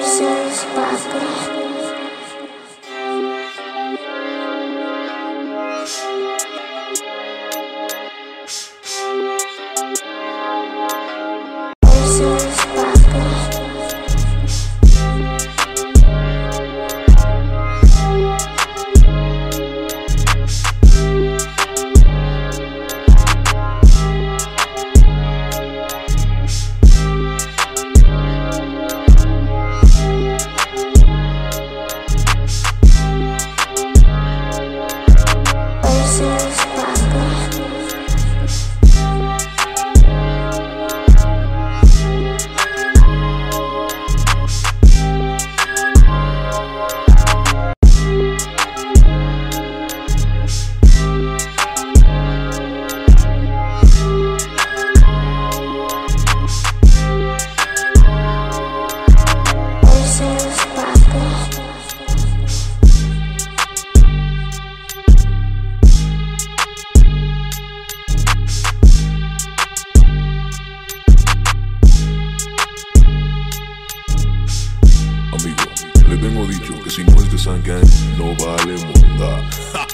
versus Papa. Amigo, le tengo dicho que si no es de San Gang, no vale monda.